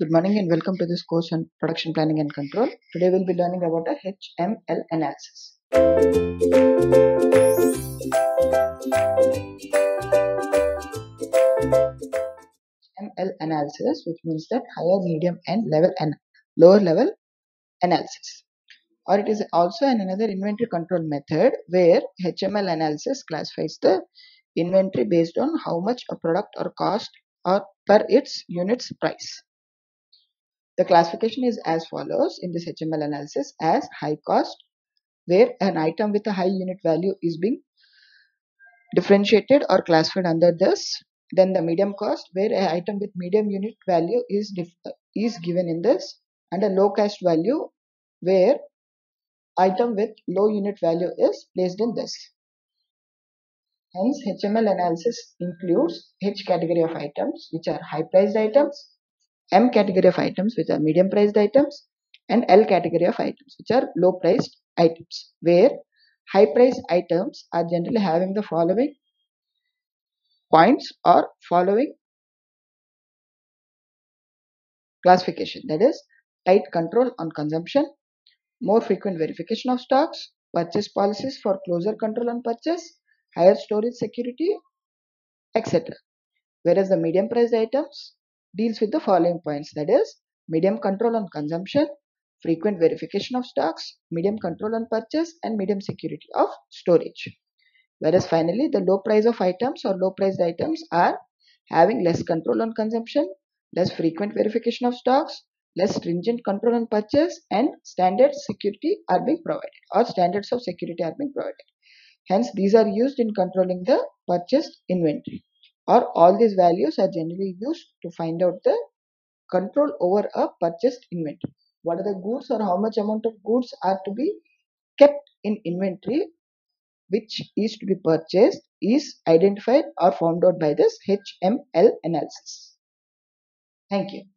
Good morning and welcome to this course on production planning and control. Today we'll be learning about a HML analysis. HML analysis, which means that higher, medium and lower level analysis. Or it is also another inventory control method where HML analysis classifies the inventory based on how much a product or cost or per its unit's price. The classification is as follows in this HML analysis as high cost, where an item with a high unit value is being differentiated or classified under this. Then the medium cost, where an item with medium unit value is given in this, and a low cost value, where item with low unit value is placed in this. Hence, HML analysis includes H category of items, which are high priced items, M category of items, which are medium priced items, and L category of items, which are low priced items, where high priced items are generally having the following points or following classification, that is tight control on consumption, more frequent verification of stocks, purchase policies for closer control on purchase, higher storage security, etc. Whereas the medium priced items deals with the following points, that is medium control on consumption, frequent verification of stocks, medium control on purchase, and medium security of storage. Whereas finally the low price of items or low priced items are having less control on consumption, less frequent verification of stocks, less stringent control on purchase, and standards security are being provided or standards of security are being provided. Hence these are used in controlling the purchased inventory. Or all these values are generally used to find out the control over a purchased inventory. What are the goods or how much amount of goods are to be kept in inventory which is to be purchased is identified or found out by this HML analysis. Thank you.